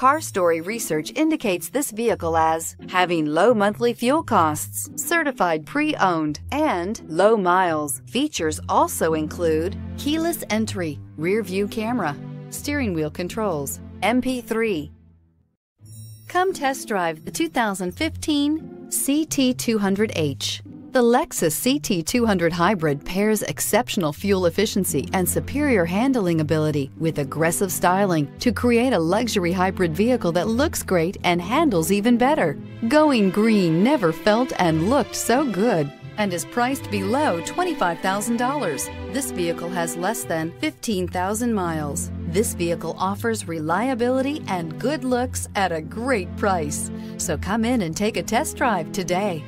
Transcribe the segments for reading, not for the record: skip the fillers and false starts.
CarStory research indicates this vehicle as having low monthly fuel costs, certified pre-owned, and low miles. Features also include keyless entry, rear view camera, steering wheel controls, MP3. Come test drive the 2015 CT 200h. The Lexus CT 200 Hybrid pairs exceptional fuel efficiency and superior handling ability with aggressive styling to create a luxury hybrid vehicle that looks great and handles even better. Going green never felt and looked so good, and is priced below $25,000. This vehicle has less than 15,000 miles. This vehicle offers reliability and good looks at a great price. So come in and take a test drive today.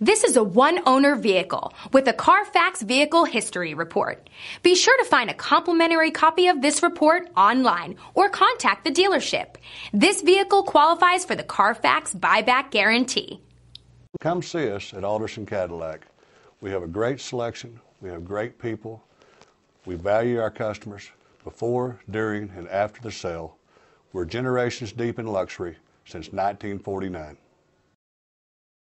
This is a one-owner vehicle with a Carfax Vehicle History Report. Be sure to find a complimentary copy of this report online or contact the dealership. This vehicle qualifies for the Carfax Buyback Guarantee. Come see us at Alderson Cadillac. We have a great selection. We have great people. We value our customers before, during, and after the sale. We're generations deep in luxury since 1949.